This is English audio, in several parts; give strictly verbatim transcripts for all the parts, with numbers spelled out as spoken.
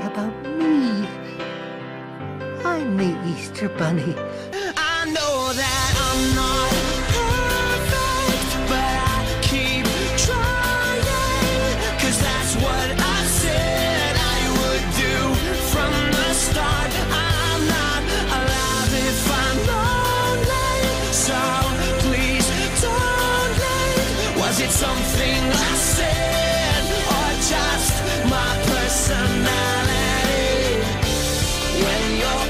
forgot about me. I'm the Easter Bunny. I know that I'm not perfect, but I keep trying, 'cause that's what I said I would do from the start. I'm not alive if I'm lonely, so please don't leave. Was it something I said, or just my personality? When you're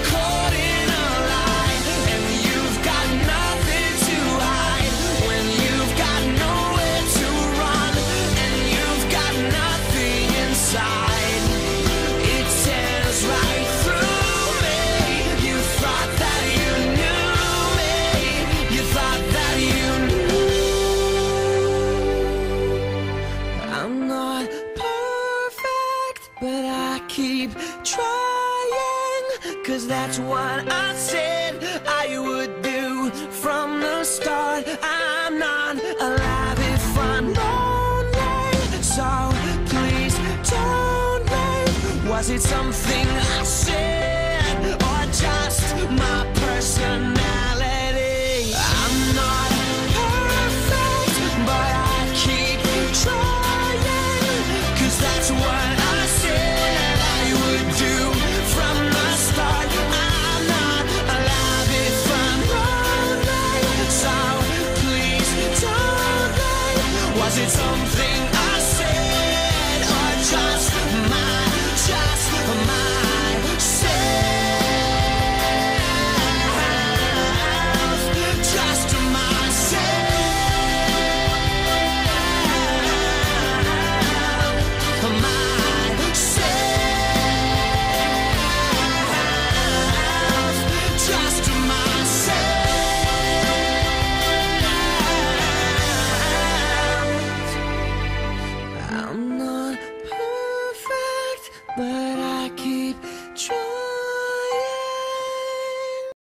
keep trying, 'cause that's what I said I would do from the start. I'm not alive if I'm lonely, so please don't leave. Was it something I said?